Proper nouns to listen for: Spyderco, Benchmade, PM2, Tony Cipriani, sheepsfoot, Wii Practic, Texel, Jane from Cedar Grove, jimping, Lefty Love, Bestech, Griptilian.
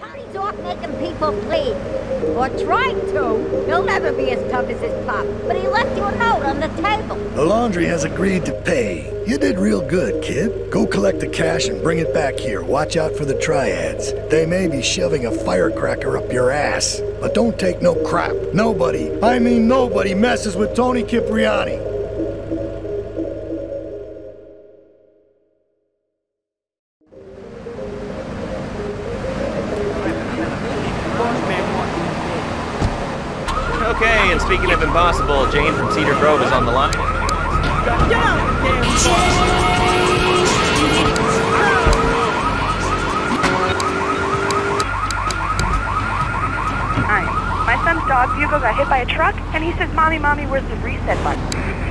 Tony's off making people bleed. Or trying to. He'll never be as tough as his pop. But he left you a note on the table. The laundry has agreed to pay. You did real good, kid. Go collect the cash and bring it back here. Watch out for the triads. They may be shoving a firecracker up your ass. But don't take no crap. Nobody, I mean nobody, messes with Tony Cipriani. Okay, and speaking of impossible, Jane from Cedar Grove is on the line. Alright, my son's dog Bugle got hit by a truck, and he says, "Mommy, Mommy, where's the reset button?"